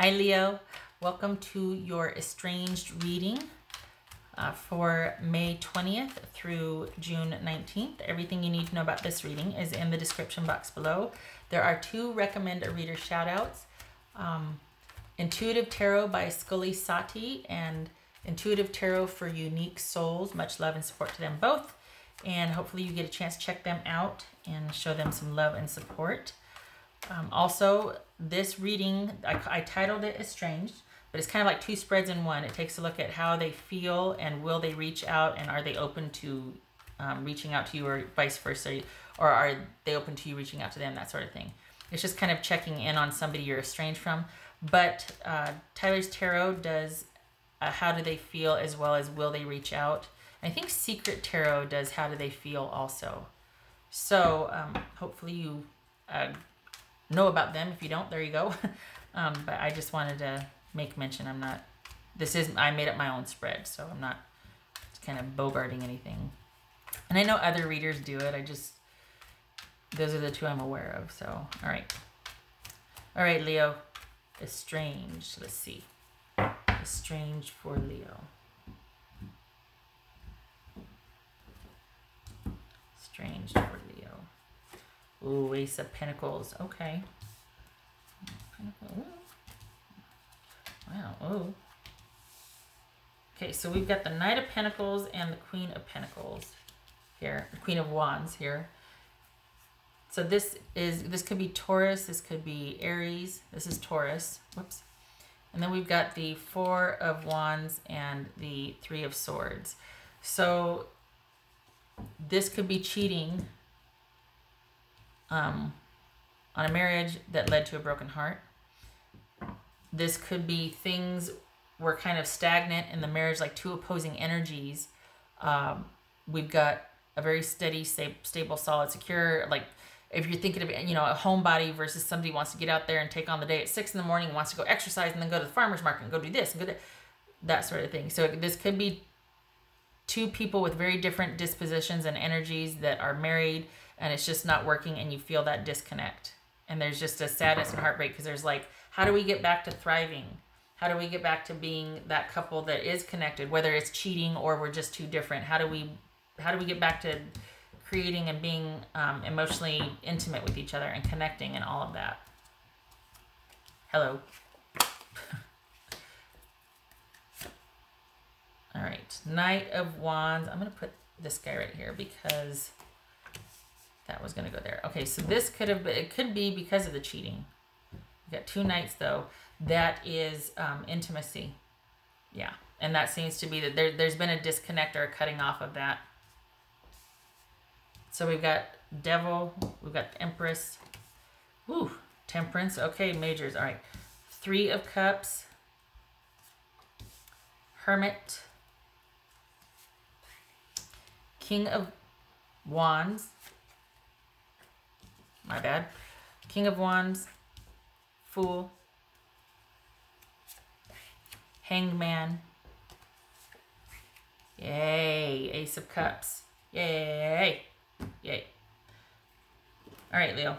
Hi Leo, welcome to your estranged reading for May 20th through June 19th. Everything you need to know about this reading is in the description box below. There are two recommend a reader shout outs. Intuitive Tarot by Skully Sati and Intuitive Tarot for Unique Souls. Much love and support to them both. And hopefully you get a chance to check them out and show them some love and support. Also, this reading, I titled it Estranged, but it's kind of like two spreads in one. It takes a look at how they feel and will they reach out, and are they open to reaching out to you, or vice versa, or are they open to you reaching out to them, that sort of thing. It's just kind of checking in on somebody you're estranged from. But Tyler's Tarot does how do they feel as well as will they reach out. I think Secret Tarot does how do they feel also. So hopefully you know about them. If you don't, there you go. But I just wanted to make mention. I made up my own spread, so I'm not kind of bogarting anything. And I know other readers do it. Those are the two I'm aware of. So, all right, Leo. Estranged. Let's see. Estranged for Leo. Estranged for Leo. Ooh, Ace of Pentacles. Okay. Ooh. Wow. Ooh. Okay, so we've got the Knight of Pentacles and the Queen of Pentacles here. The Queen of Wands here. So this could be Taurus, this could be Aries, this is Taurus, whoops. And then we've got the Four of Wands and the Three of Swords. So this could be cheating on a marriage that led to a broken heart. This could be things were kind of stagnant in the marriage, like two opposing energies. We've got a very steady, safe, stable, solid, secure, like, if you're thinking of, a homebody versus somebody who wants to get out there and take on the day at 6 in the morning, wants to go exercise and then go to the farmer's market and go do this and go that, that sort of thing. So this could be two people with very different dispositions and energies that are married, and it's just not working, and you feel that disconnect. And there's just a sadness and heartbreak because there's like, how do we get back to thriving? How do we get back to being that couple that is connected, whether it's cheating or we're just too different? How do we get back to creating and being emotionally intimate with each other and connecting and all of that? Hello. All right, Knight of Wands. I'm going to put this guy right here because that was going to go there. Okay, so this could have been, it could be because of the cheating. We've got two knights though. That is intimacy. Yeah, and that seems to be that there's been a disconnect or a cutting off of that. So we've got Devil, we've got Empress, ooh, Temperance, okay, Majors, all right. Three of Cups, Hermit, King of Wands, my bad, King of Wands, Fool, Hanged Man, yay, Ace of Cups, yay. Yay. All right, Leo.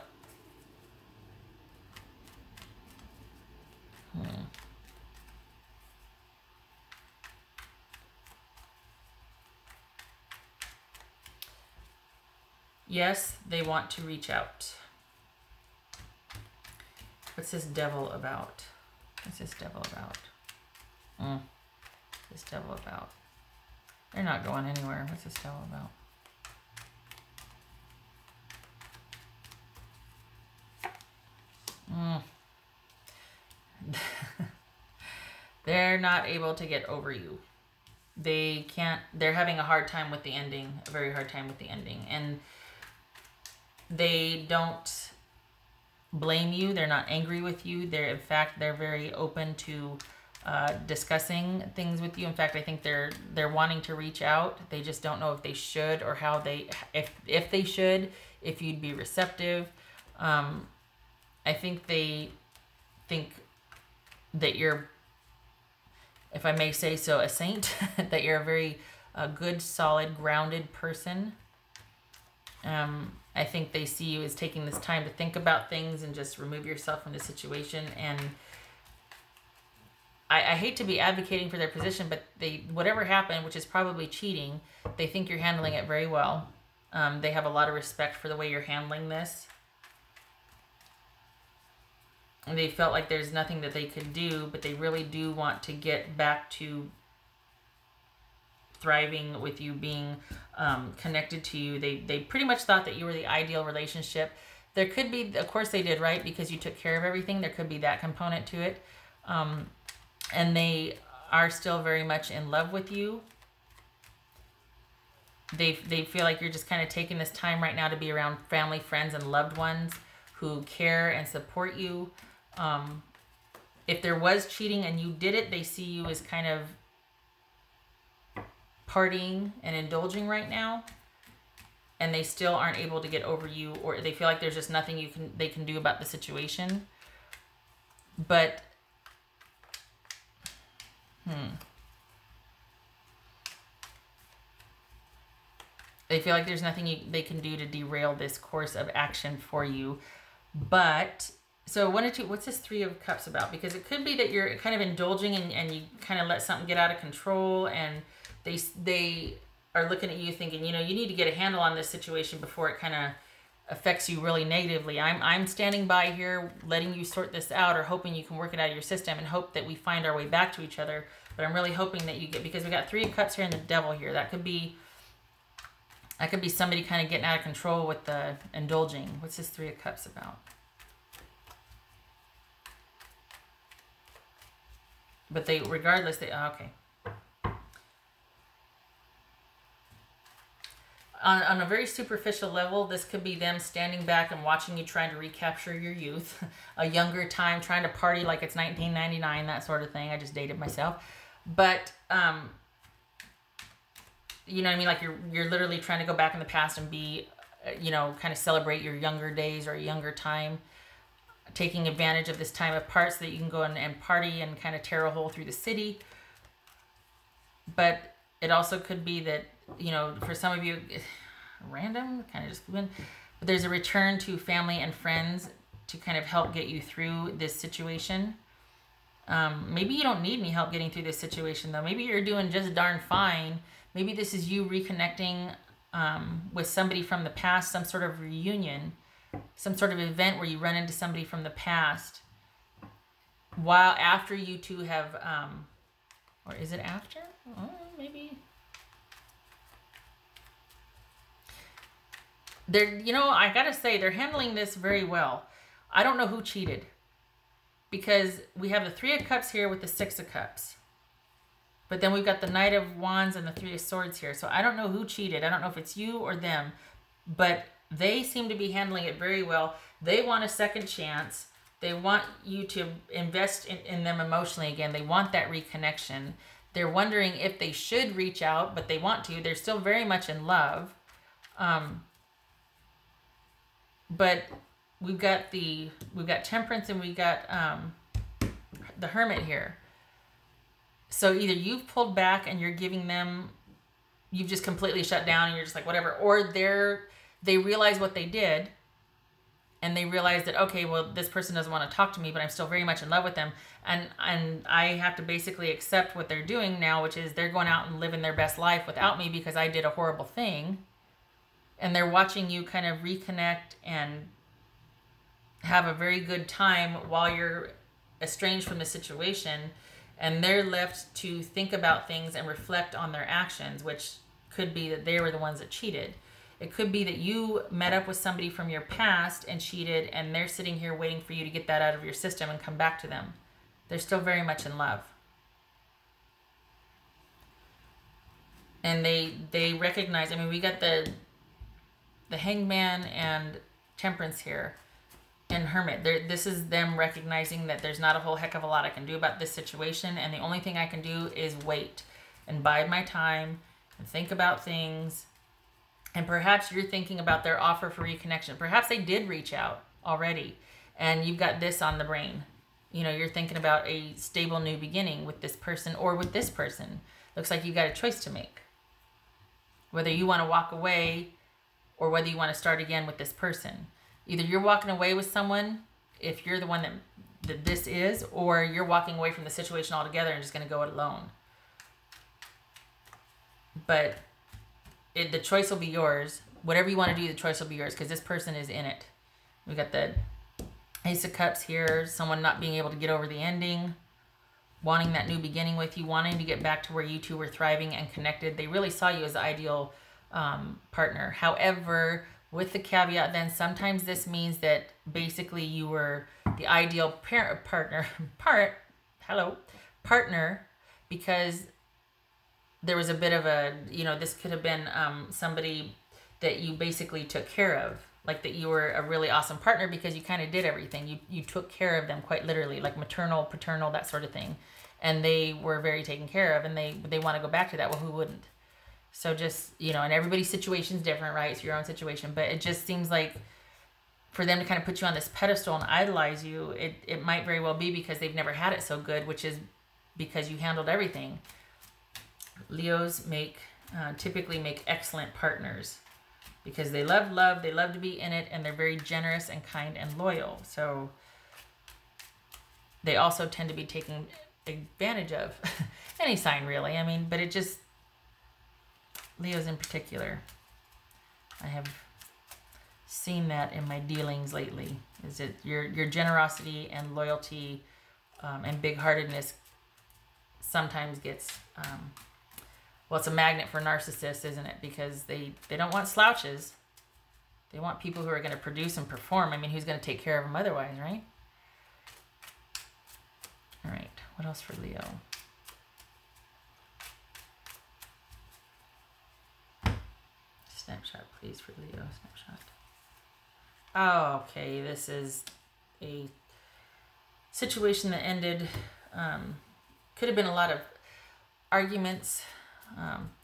Yes, they want to reach out. What's this Devil about? What's this Devil about? What's this Devil about? They're not going anywhere. What's this Devil about? They're not able to get over you. They can't, they're having a hard time with the ending, a very hard time with the ending. And they don't blame you. They're not angry with you. They're, in fact, they're very open to discussing things with you. In fact, I think they're wanting to reach out. They just don't know if they should or how they, if they should, if you'd be receptive. I think they think that you're, if I may say so, a saint, that you're a very good, solid, grounded person. I think they see you as taking this time to think about things and just remove yourself from the situation. And I hate to be advocating for their position, but they, whatever happened, which is probably cheating, they think you're handling it very well. They have a lot of respect for the way you're handling this. And they felt like there's nothing that they could do, but they really do want to get back to thriving with you, being connected to you. They pretty much thought that you were the ideal relationship. There could be, of course they did, right? Because you took care of everything. There could be that component to it. And they are still very much in love with you. They feel like you're just kind of taking this time right now to be around family, friends, and loved ones who care and support you. If there was cheating and you did it, they see you as kind of partying and indulging right now. And they still aren't able to get over you, or they feel like there's just nothing you can, they can do about the situation. But they feel like there's nothing they can do to derail this course of action for you. But, so one or two, what's this Three of Cups about? Because it could be that you're kind of indulging and you kind of let something get out of control, and they are looking at you thinking, you know, you need to get a handle on this situation before it kind of affects you really negatively. I'm standing by here, letting you sort this out, or hoping you can work it out of your system and hope that we find our way back to each other. But I'm really hoping that you get, because we got Three of Cups here and the Devil here. That could be somebody kind of getting out of control with the indulging. What's this Three of Cups about? But they, regardless, they, oh, okay. On a very superficial level, this could be them standing back and watching you, trying to recapture your youth, a younger time, trying to party like it's 1999, that sort of thing. I just dated myself. But, you know what I mean? Like you're literally trying to go back in the past and be, you know, kind of celebrate your younger days or a younger time, taking advantage of this time apart so that you can go and party and kind of tear a hole through the city. But it also could be that, you know, for some of you, random, kind of just went, but there's a return to family and friends to kind of help get you through this situation. Maybe you don't need any help getting through this situation, though. Maybe you're doing just darn fine. Maybe this is you reconnecting with somebody from the past, some sort of reunion, some sort of event where you run into somebody from the past while after you two have, or is it after? Oh, maybe. They're, you know, I gotta say, they're handling this very well. I don't know who cheated, because we have the Three of Cups here with the Six of Cups. But then we've got the Knight of Wands and the Three of Swords here. So I don't know who cheated. I don't know if it's you or them, but they seem to be handling it very well. They want a second chance. They want you to invest in them emotionally again. They want that reconnection. They're wondering if they should reach out, but they want to. They're still very much in love. But we've got Temperance and we got the Hermit here. So either you've pulled back and you're giving them, you've just completely shut down and you're just like whatever, or they realize what they did and they realize that, okay, well, this person doesn't want to talk to me, but I'm still very much in love with them, and I have to basically accept what they're doing now, which is they're going out and living their best life without me because I did a horrible thing. And they're watching you kind of reconnect and have a very good time while you're estranged from the situation. And they're left to think about things and reflect on their actions, which could be that they were the ones that cheated. It could be that you met up with somebody from your past and cheated, and they're sitting here waiting for you to get that out of your system and come back to them. They're still very much in love. And they recognize, I mean, we got the Hangman and Temperance here and Hermit. This is them recognizing that there's not a whole heck of a lot I can do about this situation, and the only thing I can do is wait and bide my time and think about things. And perhaps you're thinking about their offer for reconnection. Perhaps they did reach out already and you've got this on the brain. You know, you're thinking about a stable new beginning with this person or with this person. Looks like you've got a choice to make. Whether you want to walk away or whether you want to start again with this person. Either you're walking away with someone, if you're the one that that this is, or you're walking away from the situation altogether and just going to go it alone. But the choice will be yours. Whatever you want to do, the choice will be yours, because this person is in it. We got the Ace of Cups here, someone not being able to get over the ending, wanting that new beginning with you, wanting to get back to where you two were thriving and connected. They really saw you as the ideal partner. However, with the caveat then, sometimes this means that basically you were the ideal partner because there was a bit of a, you know, this could have been somebody that you basically took care of. Like that you were a really awesome partner because you kind of did everything. You took care of them quite literally, like maternal, paternal, that sort of thing. And they were very taken care of, and they want to go back to that. Well, who wouldn't? So just, you know, and everybody's situation's different, right? It's your own situation. But it just seems like for them to kind of put you on this pedestal and idolize you, it might very well be because they've never had it so good, which is because you handled everything. Leos typically make excellent partners, because they love love, they love to be in it, and they're very generous and kind and loyal. So they also tend to be taken advantage of. Any sign, really. I mean, but it just, Leos in particular, I have seen that in my dealings lately. Is it your generosity and loyalty and big-heartedness sometimes gets... well, it's a magnet for narcissists, isn't it? Because they don't want slouches. They want people who are going to produce and perform. I mean, who's going to take care of them otherwise, right? All right, what else for Leo? Snapshot, please, for Leo. Snapshot. Oh, okay, this is a situation that ended. Could have been a lot of arguments,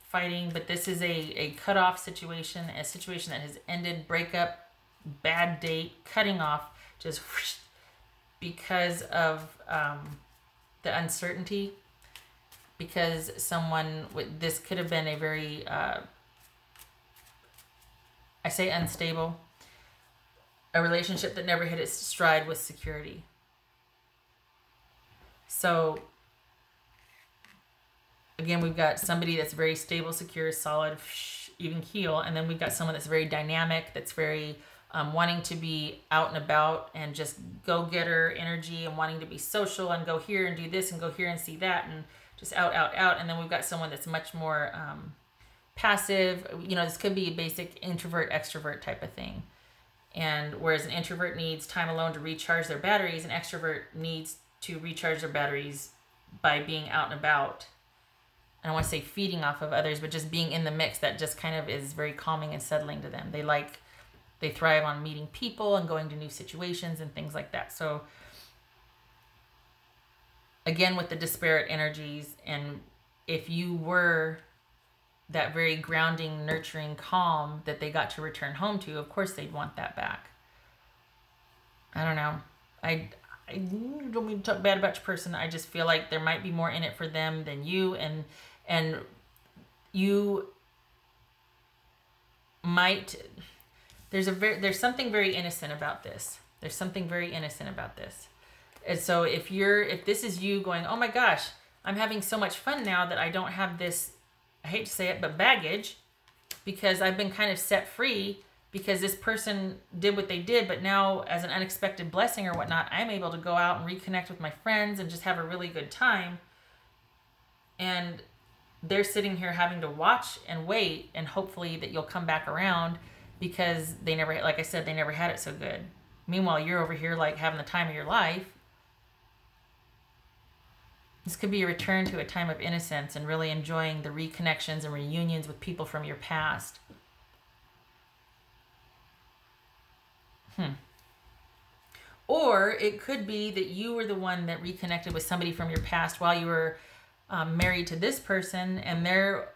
fighting, but this is a cut-off situation, a situation that has ended, breakup, bad date, cutting off, just whoosh, because of the uncertainty, because someone with this could have been a very, I say unstable, a relationship that never hit its stride with security. So again, we've got somebody that's very stable, secure, solid, even keel. And then we've got someone that's very dynamic, that's very wanting to be out and about and just go-getter energy and wanting to be social and go here and do this and go here and see that and just out, out, out. And then we've got someone that's much more passive. You know, this could be a basic introvert, extrovert type of thing. And whereas an introvert needs time alone to recharge their batteries, an extrovert needs to recharge their batteries by being out and about. I don't want to say feeding off of others, but just being in the mix, that just kind of is very calming and settling to them. They thrive on meeting people and going to new situations and things like that. So again, with the disparate energies, and if you were that very grounding, nurturing calm that they got to return home to, of course they'd want that back. I don't know. I don't mean to talk bad about your person. I just feel like there might be more in it for them than you, and you might, there's something very innocent about this. There's something very innocent about this. And so if this is you going, oh my gosh, I'm having so much fun now that I don't have this, I hate to say it, but baggage, because I've been kind of set free because this person did what they did, but now as an unexpected blessing or whatnot, I'm able to go out and reconnect with my friends and just have a really good time. And they're sitting here having to watch and wait, and hopefully that you'll come back around, because they never, like I said, they never had it so good. Meanwhile, you're over here like having the time of your life. This could be a return to a time of innocence and really enjoying the reconnections and reunions with people from your past. Or it could be that you were the one that reconnected with somebody from your past while you were married to this person, and they're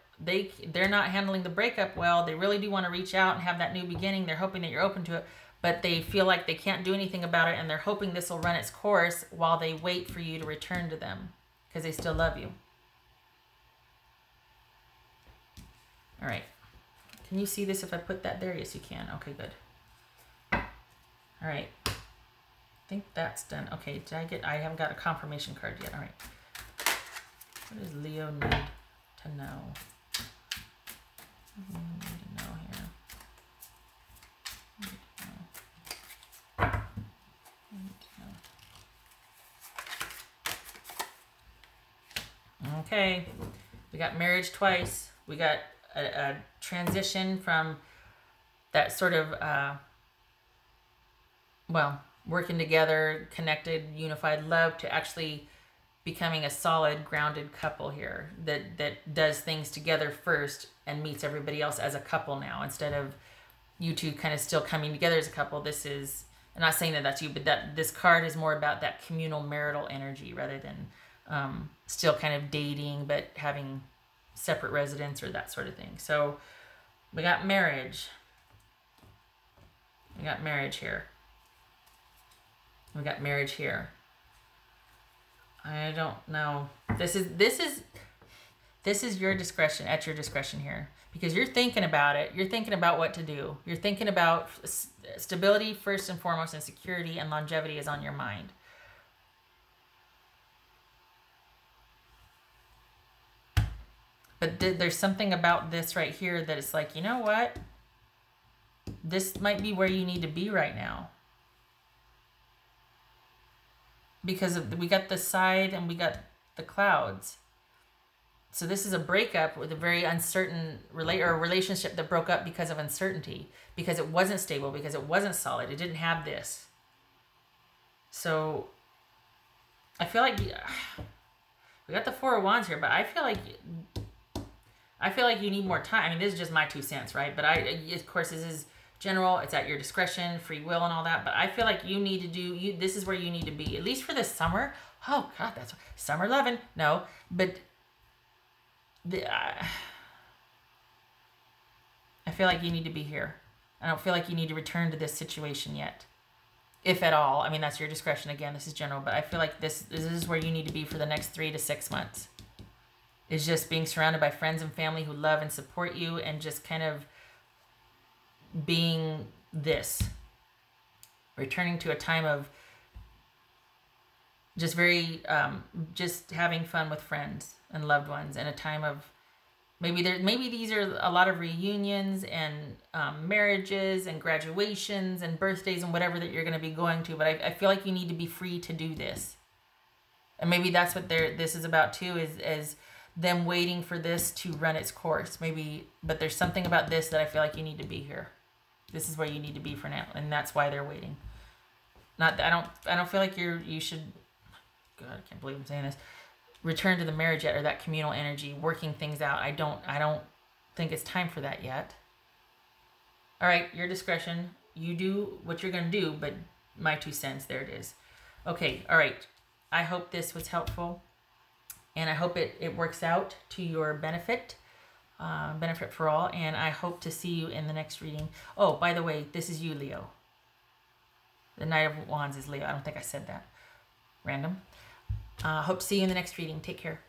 not handling the breakup well. They really do want to reach out and have that new beginning. They're hoping that you're open to it, but they feel like they can't do anything about it, and they're hoping this will run its course while they wait for you to return to them, because they still love you. All right. Can you see this if I put that there? Yes, you can. Okay, good. All right, think that's done. Okay, did I get, I haven't got a confirmation card yet. All right. What does Leo need to know? What do you need to know here? Okay, we got marriage twice. We got a transition from that sort of, well, working together, connected, unified love to actually becoming a solid, grounded couple here that does things together first and meets everybody else as a couple now, instead of you two kind of still coming together as a couple. This is, I'm not saying that that's you, but that this card is more about that communal marital energy rather than still kind of dating, but having separate residence or that sort of thing. So we got marriage. We got marriage here. We got marriage here. I don't know. This is your discretion, at your discretion here, because you're thinking about it. You're thinking about what to do. You're thinking about stability first and foremost, and security and longevity is on your mind. But there's something about this right here that it's like, you know what? This might be where you need to be right now. Because we got the side and we got the clouds. So this is a breakup with a very uncertain relationship that broke up because of uncertainty, because it wasn't stable, because it wasn't solid. It didn't have this. So I feel like we got the Four of Wands here, but I feel like you need more time. I mean, this is just my 2 cents, right? But of course, this is general. It's at your discretion, free will and all that. But I feel like you need to this is where you need to be, at least for this summer. Oh God, that's summer loving. No, but I feel like you need to be here. I don't feel like you need to return to this situation yet, if at all. I mean, that's your discretion. Again, this is general, but I feel like this is where you need to be for the next 3 to 6 months. Is just being surrounded by friends and family who love and support you, and just kind of being this. Returning to a time of just very, just having fun with friends and loved ones, and a time of maybe these are a lot of reunions and marriages and graduations and birthdays and whatever that you're going to be going to. But I feel like you need to be free to do this. And maybe that's what this is about too, is them waiting for this to run its course, maybe. But there's something about this that I feel like you need to be here. This is where you need to be for now, and that's why they're waiting. Not, I don't feel like you should. God, I can't believe I'm saying this. Return to the marriage yet, or that communal energy, working things out. I don't think it's time for that yet. All right, your discretion. You do what you're gonna do, but my 2 cents. There it is. Okay. All right. I hope this was helpful. And I hope it works out to your benefit, benefit for all. And I hope to see you in the next reading. Oh, by the way, this is you, Leo. The Knight of Wands is Leo. I don't think I said that. Random. Hope to see you in the next reading. Take care.